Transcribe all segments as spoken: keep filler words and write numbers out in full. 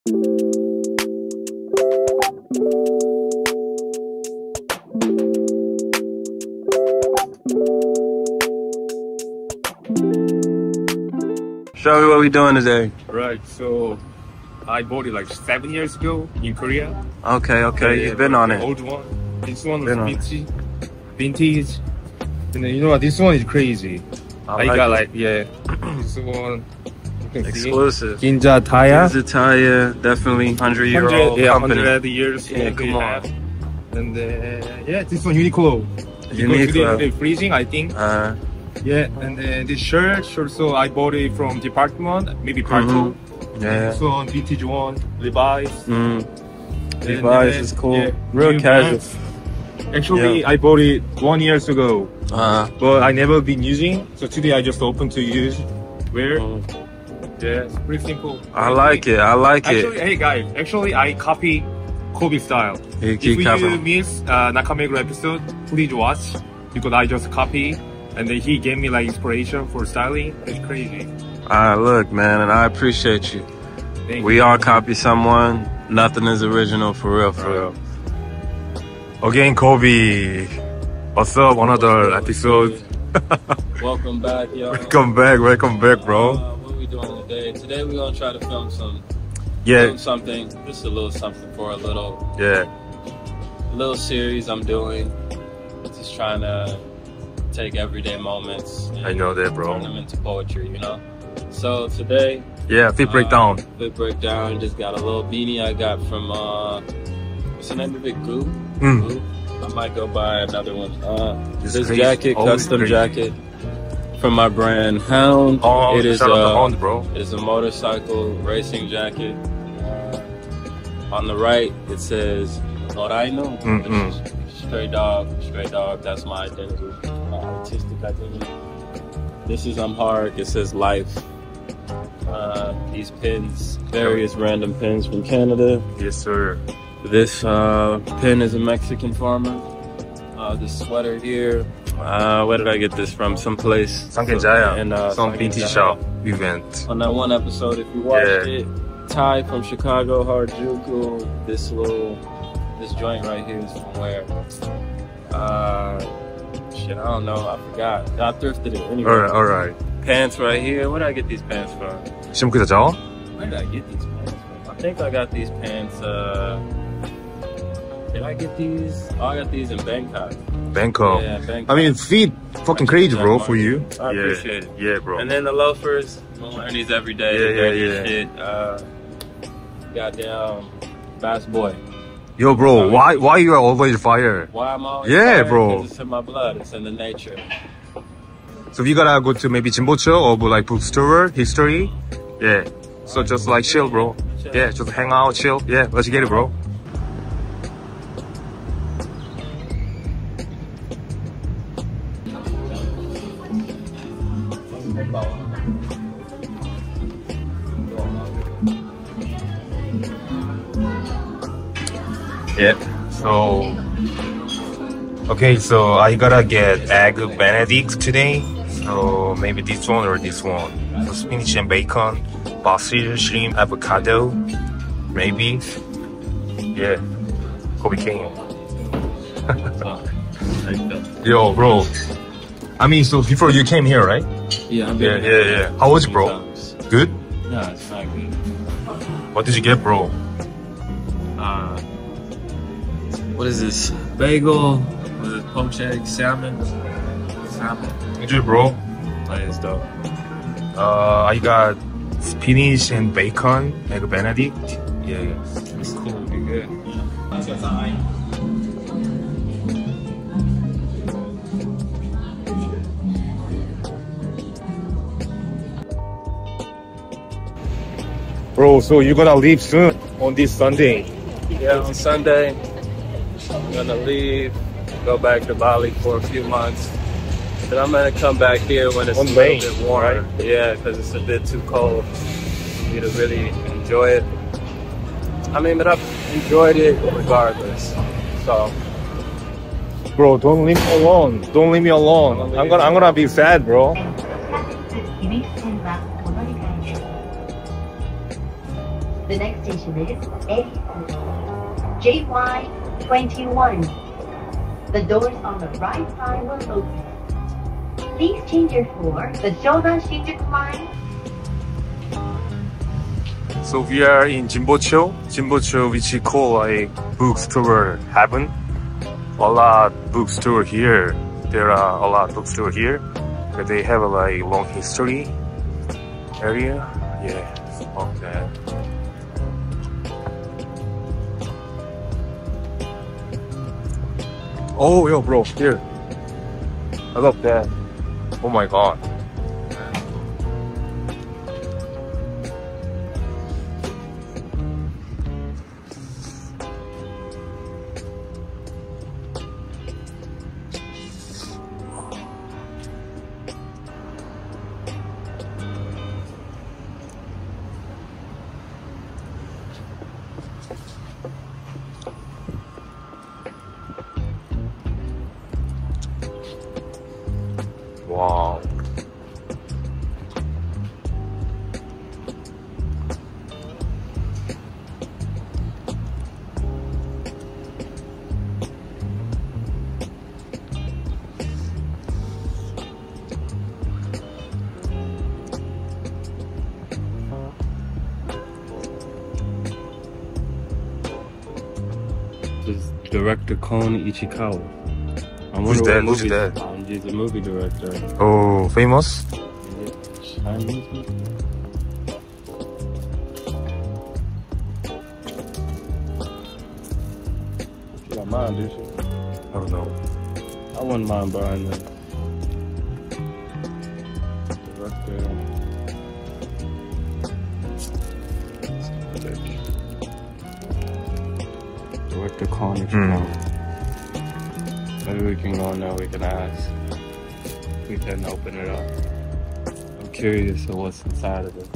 Show me what we doing today. Right, so I bought it like seven years ago in Korea. Okay, okay, you've yeah, been on it. Old one. This one was vintage. vintage. And then you know what, this one is crazy. I, like I got it. like, yeah, this one. Exclusive. Ginza Taya. Ginza Taya, definitely hundred year old yeah, company. one hundred years. Yeah, come on. And uh, yeah, this one Uniqlo. Uniqlo. Today freezing, I think. Uh, yeah, and then uh, this shirt also I bought it from department, maybe part two. Mm-hmm. Yeah. This one vintage one, Levi's. Mm. Levi's is cool. Yeah, real casual. Pants. Actually, yeah. I bought it one years ago, uh-huh. but I never been using. So today I just opened to use. Wear. Oh. Yeah, it's pretty simple. I like it. I like it. Actually, hey guys, actually I copy Kobe style. You if you cover. miss uh, Nakamegu episode, please watch because I just copy and then he gave me like inspiration for styling. It's crazy. Ah, look, man, and I appreciate you. Thank we you. all copy someone. Nothing is original for real, for right. real. Again, Kobe. What's up? Another episode. Welcome back, yo. Welcome back, welcome back, bro. Uh, doing today. Today we're gonna try to film some, yeah, film something, just a little something for a little, yeah, little series I'm doing. Just trying to take everyday moments. And I know that, bro. Turn them into poetry, you know. So today, yeah, flip uh, breakdown. Flip breakdown. Just got a little beanie I got from uh, what's the name of it? Goo. Mm. Goo? I might go buy another one. Uh, this this jacket, custom crazy. jacket. From my brand Hound. Oh, it is a Hound, bro. It is a motorcycle racing jacket. Uh, on the right, it says orainu, mm -hmm. stray dog, stray dog. That's my identity, my artistic identity. This is Amharic. It says life. Uh, these pins, various random pins from Canada. Yes, sir. This uh, pin is a Mexican farmer. Uh, this sweater here. Uh, where did I get this from? Someplace. Some Jaya. And uh, some vintage shop event. On that one episode, if you watched yeah. it, Ty from Chicago, Harajuku. This little, this joint right here is from where? Uh, shit, I don't know. I forgot. I thrifted it anyway. All right, all right. Pants right here. Where did I get these pants from? Some Jawa. Where did I get these pants from? I think I got these pants. Uh, did I get these? Oh, I got these in Bangkok. Bangkok. Yeah, Bangkok. I mean, feet fucking crazy, bro, for you. I yeah. appreciate it. Yeah, bro. And then the loafers, we'll learn these every day. Yeah, yeah, yeah. Shit. Uh, goddamn, fast boy. Yo, bro, so, why why you are always fire? Why am I always Yeah, fire? bro. It's in my blood. It's in the nature. So if you gotta go to maybe Jimbocho or like bookstore, history, yeah. So just like chill, bro. Chill. Yeah, just hang out, chill. Yeah, let's get it, bro. Yeah, so okay, so I gotta get egg benedict today, so maybe this one or this one. So spinach and bacon, basil, shrimp, avocado, maybe. Yeah, Kobe King. Yo, bro. I mean, so before you came here, right? Yeah, I'm yeah, yeah, yeah. How was it, bro? Good? No, it's not good. What did you get, bro? Uh. What is this? Bagel, what is it? Poached egg, salmon, salmon. Enjoy, bro. That is dope. Uh, I got spinach and bacon, egg benedict. Yeah, yeah. It's cool. You're good. Yeah. Bro, so you're gonna leave soon on this Sunday? Yeah, on Sunday. I'm gonna leave, go back to Bali for a few months, and I'm gonna come back here when it's One a little lane, bit warmer. Right? Yeah, because it's a bit too cold for me to really enjoy it. I mean, but I've enjoyed it regardless. So, bro, don't leave me alone. Don't leave me alone. I'm gonna, I'm gonna be sad, bro. The next J Y twenty-one. The doors on the right side will open. Please change your floor, the Jodan Shinjuku line. So we are in Jinbocho, Jinbocho which we call a bookstore heaven. A lot bookstore here. There are a lot bookstore here. But they have a like long history area. Yeah. Okay. Oh yo bro, here. I love that. Oh my god. Wow. This director Kon Ichikawa. Who's that? Who's that? Um, he's a movie director. Oh, famous? Chinese movie? You don't mind, do you? I don't know. I wouldn't mind buying that. Director. Director Connie. Mm. Maybe we can go now, we can ask. We can open it up. I'm curious of what's inside of it.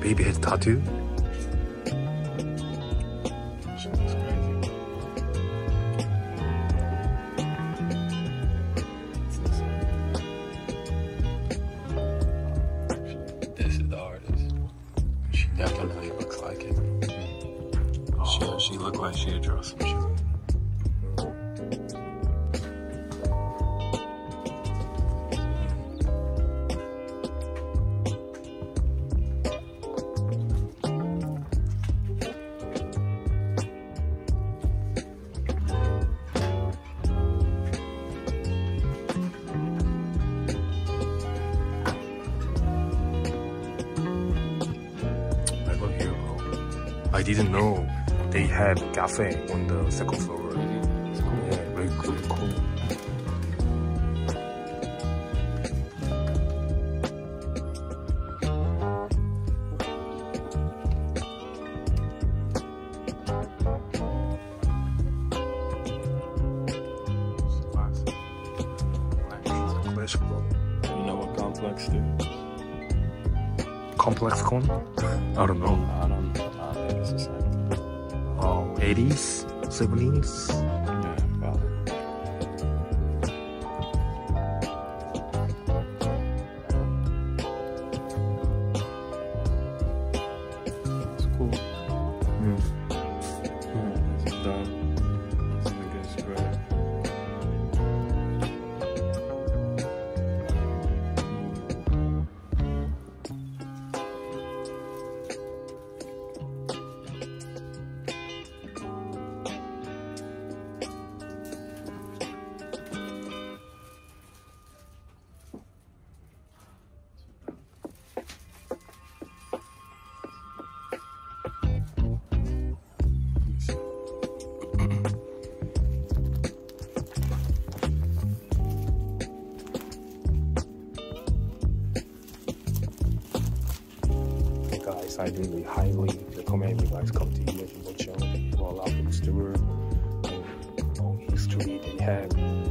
Baby head tattoo? That's crazy. eyeshadow or some shit. I didn't know they had cafe on the second floor. Really? It's cool. Yeah, very cool. Complex Club. You know what Complex do? ComplexCon? I don't know. I don't know. Oh, eighties, seventies. Yeah, probably. It's cool. Mm. Mm. It's done. It's in a good spread. I really highly recommend you guys come to Uniqlo channel. You have a lot of store and long history they have, and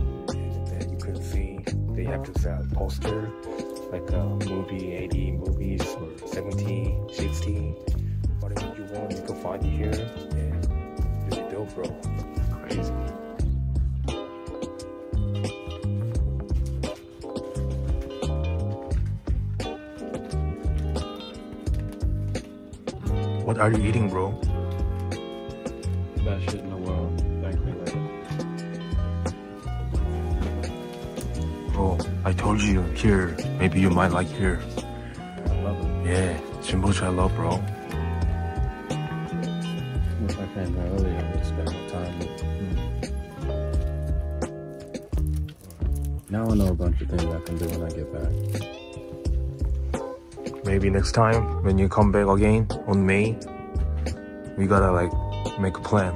then you can see they have this uh, poster like a movie, eighty movies or seventy, sixty, whatever you want, you can find it here. And really dope, bro. It's crazy. What are you eating, bro? Best shit in the world. Thank me later. Bro, I told you here. Maybe you might like here. I love it. Yeah, Jimbocha, I love, bro. If I came here earlier, I would spend more time. Mm. Now I know a bunch of things I can do when I get back. Maybe next time when you come back again on May, we gotta like make a plan.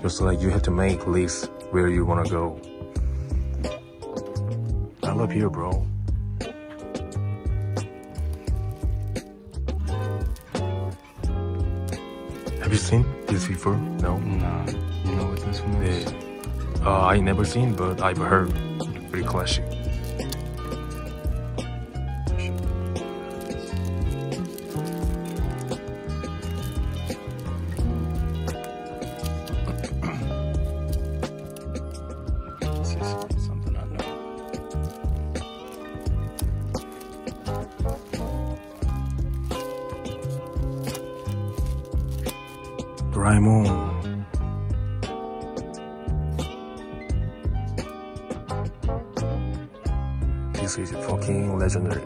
Just like you have to make list where you wanna go. I love here, bro. Have you seen this before? No. Nah. You know what this one is? Yeah. Uh, I never seen, but I've heard. Pretty classic. Raimon. This is fucking legendary.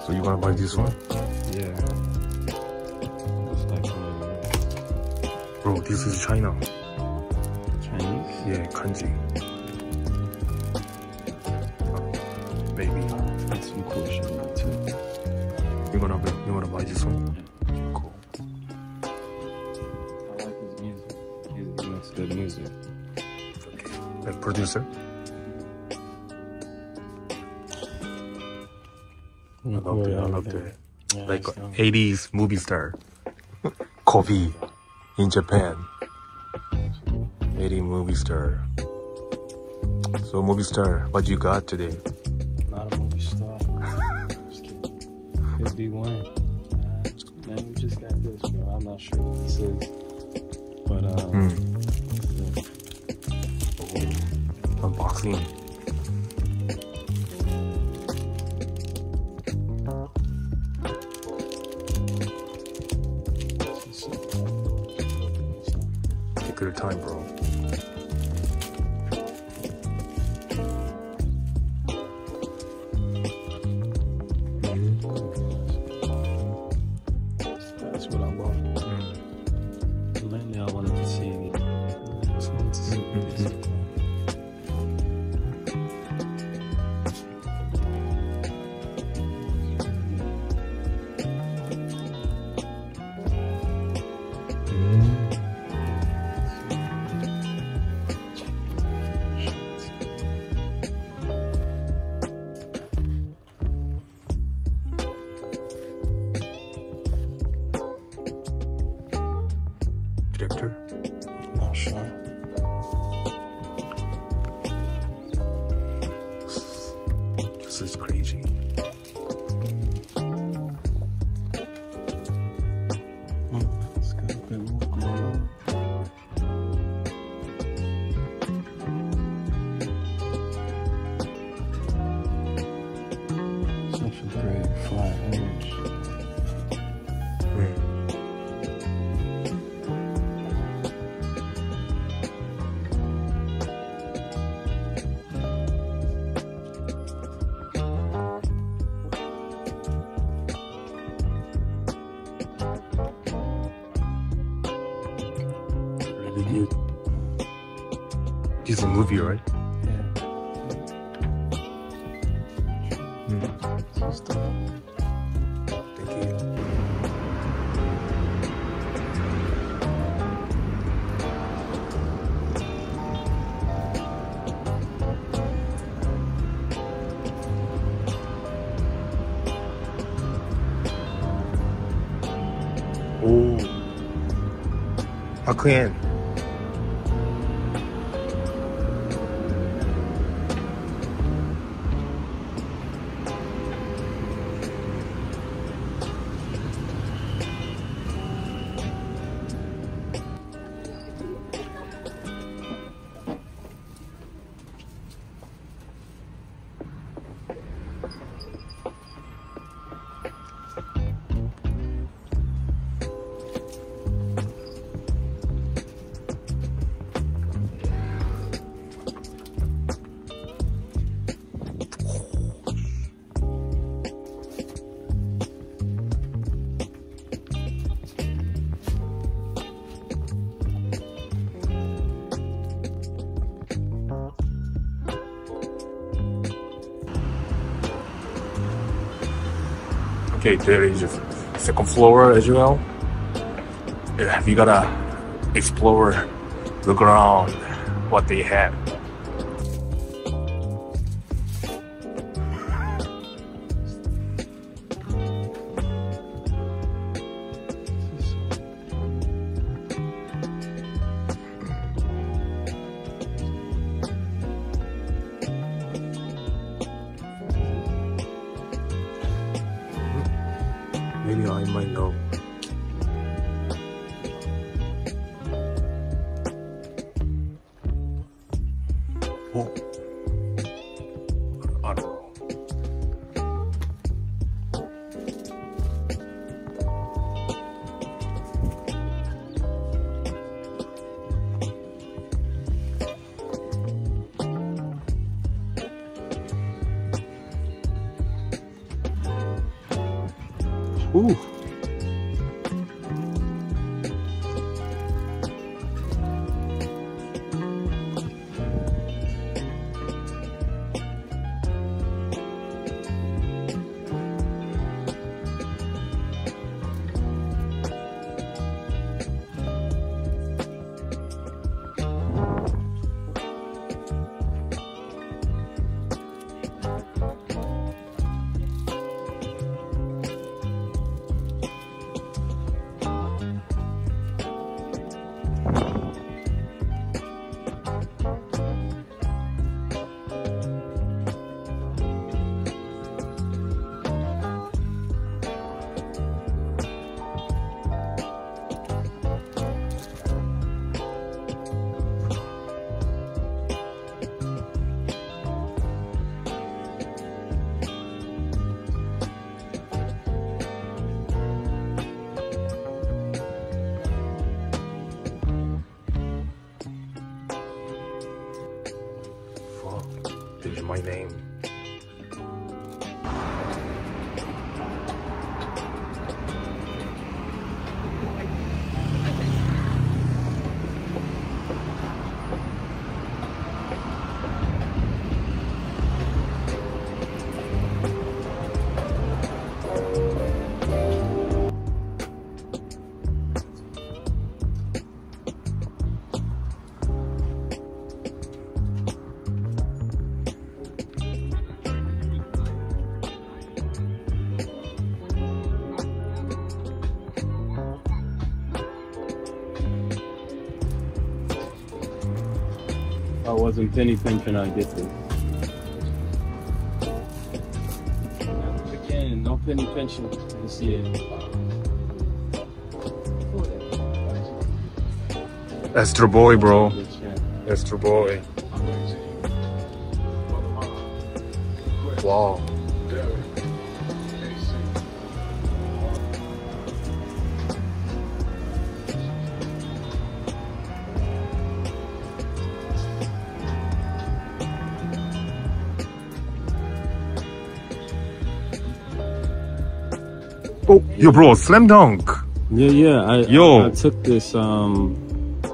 So you wanna buy this one? Yeah. Bro, this is China. Chinese? Yeah, kanji. Maybe. Some cool shit too. You wanna you wanna buy this one? Yeah. Cool. I like his music. He makes good music. Okay. Like producer. I love that. I love that. Yeah, like eighties movie star, Kobe, in Japan. eighties movie star. So movie star, what you got today? B one. Uh, man, we just got this, bro. I'm not sure what this is. But, um... Mm. Yeah. Unboxing. Take your time, bro. That's what I want. Mm. Lately, I wanted to see. I just wanted to see mm-hmm. this. This is crazy. It's a movie, right? Yeah. Mm. Just, uh, thank you. Oh, I can't. Okay, there is a second floor as well. You gotta explore, look around what they have. Maybe I might know. Oh, I don't know. Ooh. my name. I wasn't paying attention, I did this. Again, not paying attention this year. Astro boy, bro. Astro boy. Wow. Oh, yo, bro, slam dunk. Yeah, yeah. I, yo. I, I took this. Um,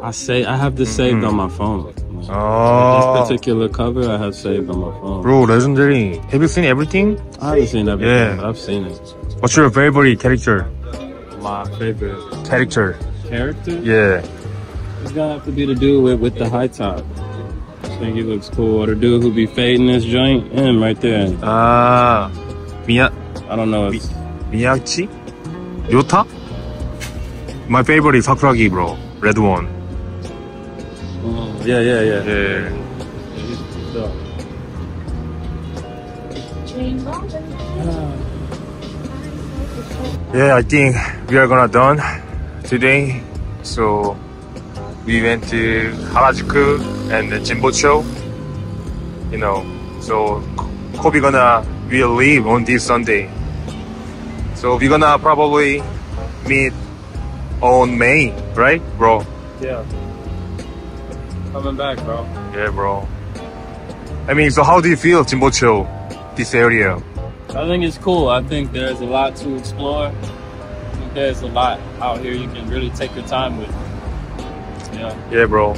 I say I have this saved mm-hmm. on my phone. Oh. This particular cover I have saved on my phone. Bro, legendary. Have you seen everything? I haven't seen everything. Yeah. I've seen it. What's your favorite character? My favorite character. Character? Yeah. It's gonna have to be the dude with, with the high top. I think he looks cool. Or the dude who be fading this joint in right there. Ah, uh, Mia. I don't know. If Miyachi? Yota? My favorite is Sakuragi, bro. Red one. Oh, yeah, yeah, yeah. Yeah. Yeah, I think we are gonna done today. So we went to Harajuku and the Jinbocho. You know, so Kobe gonna will leave on this Sunday. So we're gonna probably meet on May, right, bro? Yeah. Coming back, bro. Yeah, bro. I mean, so how do you feel, Jinbocho, this area? I think it's cool. I think there's a lot to explore. I think there's a lot out here you can really take your time with. Yeah. Yeah, bro.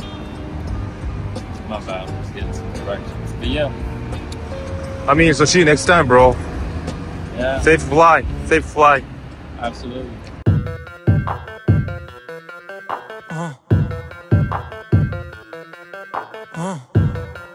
My bad. Let's get some directions. But yeah. I mean, so see you next time, bro. Yeah. Safe flight, safe flight. Absolutely. Uh. Uh.